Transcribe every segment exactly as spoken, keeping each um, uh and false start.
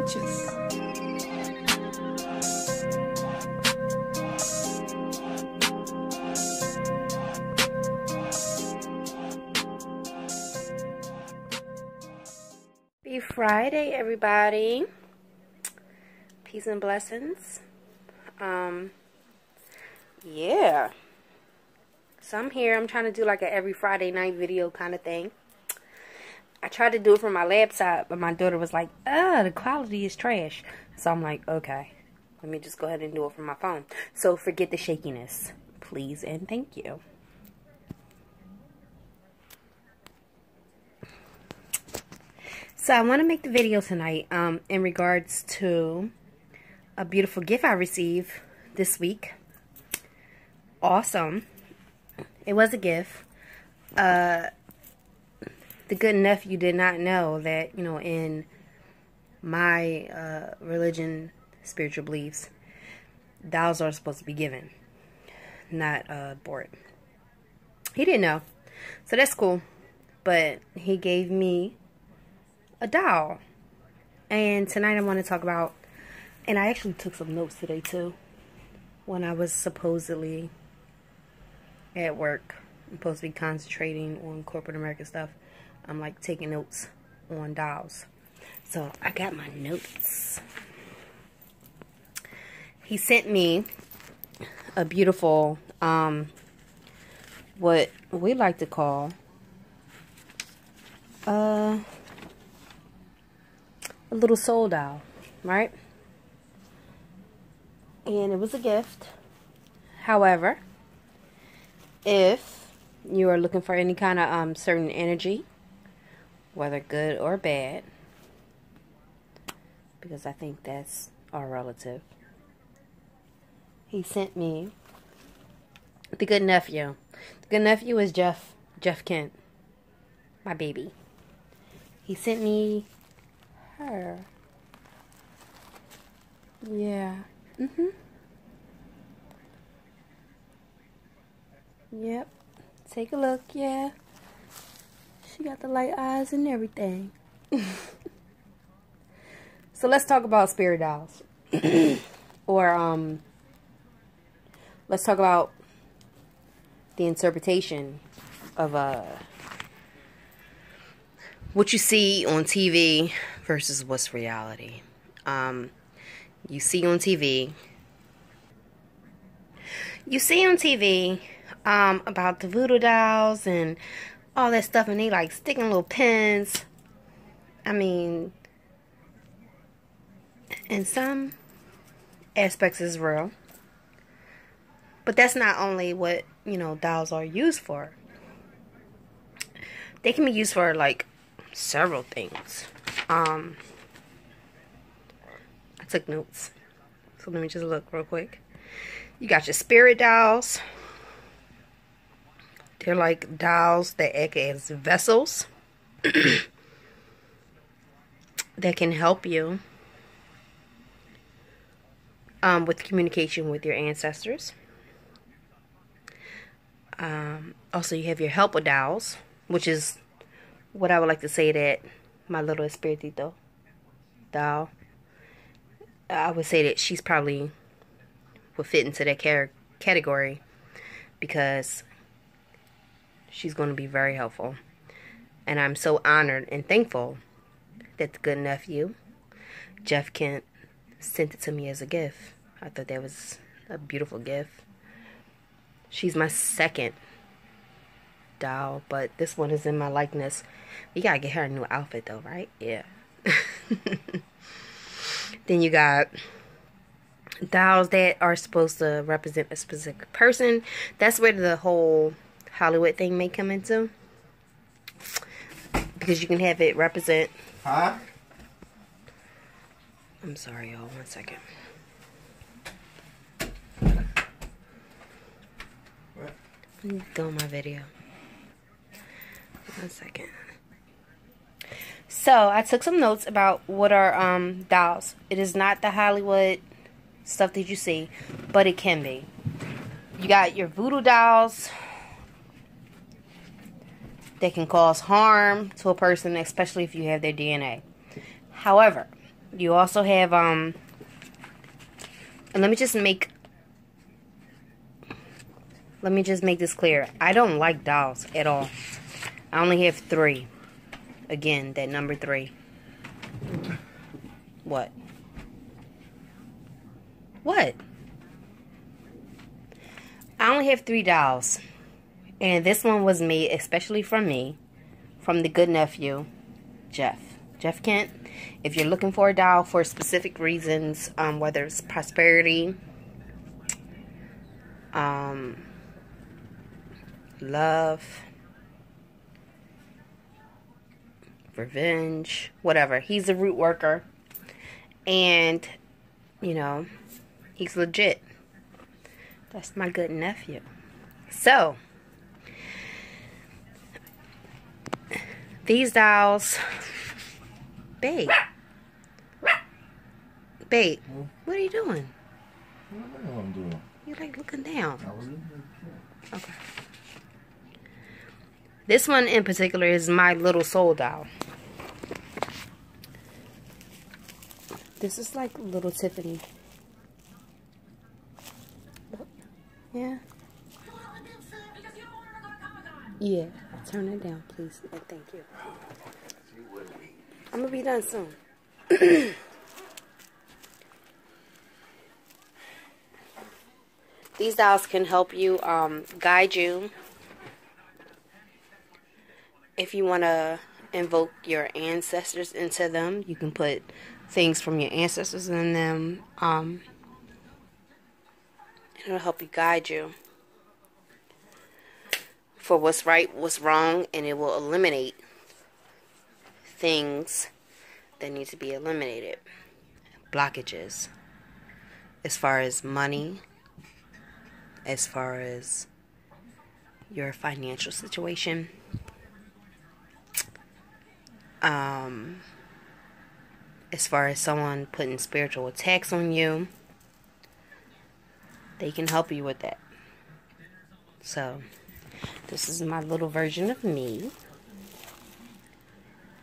conscious. Happy Friday, everybody. Peace and blessings. Um, yeah. So I'm here. I'm trying to do like an every Friday night video kind of thing. I tried to do it from my laptop, but my daughter was like, oh, the quality is trash. So I'm like, okay, let me just go ahead and do it from my phone. So forget the shakiness, please and thank you. So I want to make the video tonight um, in regards to a beautiful gift I received this week. Awesome. It was a gift. Uh... The good nephew did not know that, you know, in my uh, religion, spiritual beliefs, dolls are supposed to be given, not uh, bought. He didn't know. So that's cool. But he gave me a doll. And tonight I want to talk about, and I actually took some notes today too, when I was supposedly at work. I'm supposed to be concentrating on corporate America stuff. I'm like taking notes on dolls. So I got my notes. He sent me a beautiful, um, what we like to call, uh, a little soul doll, right? And it was a gift. However, if you are looking for any kind of um, certain energy, whether good or bad, because I think that's our relative. He sent me the good nephew. The good nephew is Jeff, Jeff Kent, my baby. He sent me her. Yeah. Mm-hmm. Yep. Take a look, yeah. She got the light eyes and everything. So let's talk about spirit dolls. Or um, let's talk about the interpretation of uh, what you see on T V versus what's reality. Um, you see on T V. You see on T V um, about the voodoo dolls and all that stuff, and they like sticking little pins. I mean, in some aspects is real, but that's not only what, you know, dolls are used for. They can be used for like several things. Um, I took notes, so let me just look real quick. You got your spirit dolls. They're like dolls that act as vessels that can help you um, with communication with your ancestors. Um, also, you have your helper dolls, which is what I would like to say that my little Espiritito doll, I would say that she's probably would fit into that category because she's going to be very helpful. And I'm so honored and thankful that the good nephew, Jeff Kent, sent it to me as a gift. I thought that was a beautiful gift. She's my second doll, but this one is in my likeness. We got to get her a new outfit though, right? Yeah. Then you got dolls that are supposed to represent a specific person. That's where the whole Hollywood thing may come into, because you can have it represent. Huh? I'm sorry, y'all. One second. What? Let me go on my video. One second. So I took some notes about what are um dolls. It is not the Hollywood stuff that you see, but it can be. You got your voodoo dolls. They can cause harm to a person, especially if you have their D N A. However, You also have, um, and let me just make, let me just make this clear. I don't like dolls at all. I only have three. Again, that number three. What? What? I only have three dolls. And this one was made especially for me, from the good nephew, Jeff. Jeff Kent. If you're looking for a doll for specific reasons, um, whether it's prosperity, um, love, revenge, whatever. He's a root worker. And, you know, he's legit. That's my good nephew. So, these dolls... Babe. Babe, hmm? What are you doing? What the hell I'm doing? You're like looking down. I was looking down. Okay. This one in particular is my little soul doll. This is like little Tiffany. Yeah. Yeah. Turn it down, please. Oh, thank you. I'm gonna be done soon. These dolls can help you, um, guide you if you want to invoke your ancestors into them. You can put things from your ancestors in them. Um, it'll help you guide you for what's right, what's wrong, and it will eliminate things that need to be eliminated. Blockages. As far as money, as far as your financial situation, um, as far as someone putting spiritual attacks on you, they can help you with that. So, this is my little version of me.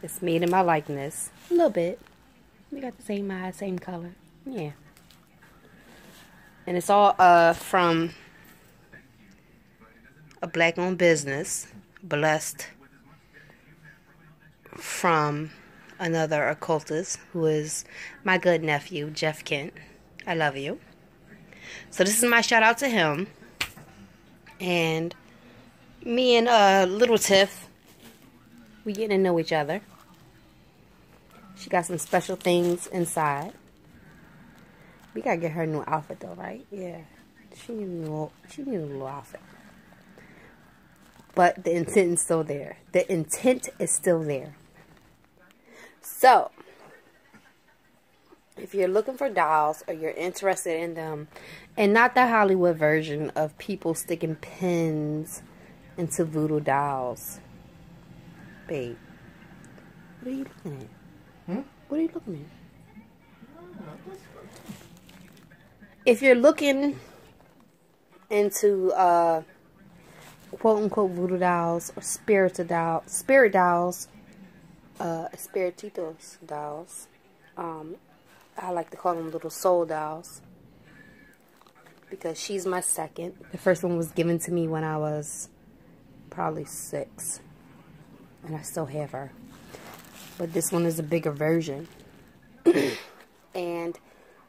It's made in my likeness. A little bit. We got the same eyes, same color. Yeah. And it's all uh, from a black-owned business. Blessed from another occultist who is my good nephew, Jeff Kent. I love you. So this is my shout-out to him. And me and uh, Little Tiff, we getting to know each other. She got some special things inside. We gotta get her a new outfit though, right? Yeah. She needs a little, she needs a little outfit. But the intent is still there. The intent is still there. So, if you're looking for dolls or you're interested in them, and not the Hollywood version of people sticking pins into voodoo dolls. Babe, what are you looking at? Hmm? What are you looking at? If you're looking into uh, quote-unquote voodoo dolls or spiritual doll, spirit dolls, uh, spirititos dolls, um, I like to call them little soul dolls because she's my second. The first one was given to me when I was probably six. And I still have her. But this one is a bigger version. And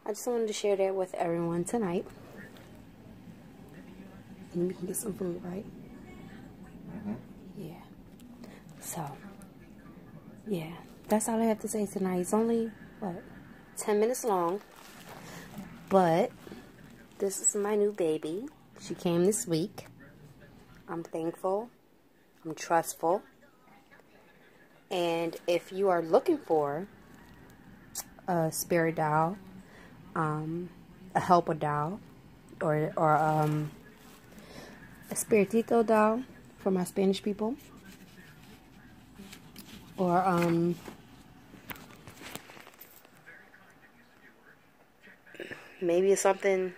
I just wanted to share that with everyone tonight. And we can get some food, right? Mm-hmm. Yeah. So, yeah. That's all I have to say tonight. It's only, what, ten minutes long. But this is my new baby. She came this week. I'm thankful. I'm trustful. And if you are looking for a spirit doll, um, a helper doll, or or um, a spiritito doll for my Spanish people, or um, maybe it's something,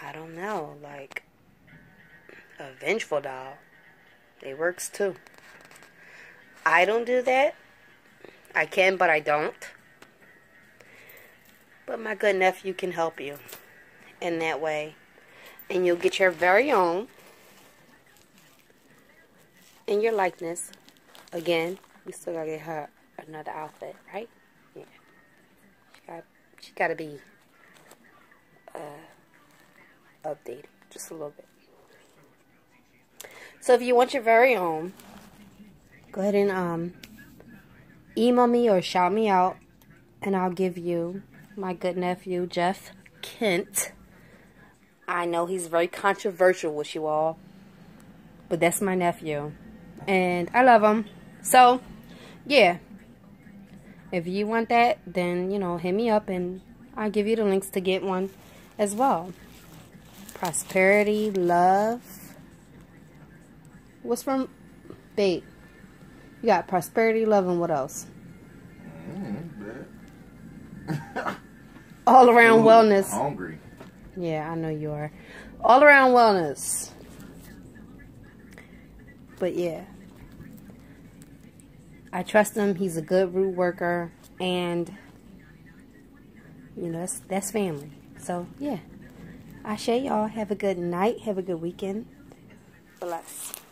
I don't know, like a vengeful doll, it works too. I don't do that. I can, but I don't. But my good nephew can help you in that way. And you'll get your very own in your likeness. Again, we still gotta get her another outfit, right? Yeah. She got, she gotta be uh, updated just a little bit. So if you want your very own, go ahead and um, email me or shout me out, and I'll give you my good nephew, Jeff Kent. I know he's very controversial with you all, but that's my nephew, and I love him. So, yeah, if you want that, then, you know, hit me up, and I'll give you the links to get one as well. Prosperity, love. What's from, babe? You got prosperity, love, and what else? All around Ooh, wellness. Hungry. Yeah, I know you are. All around wellness. But yeah, I trust him. He's a good root worker, and you know that's that's family. So yeah, I share y'all. Have a good night. Have a good weekend. Bless.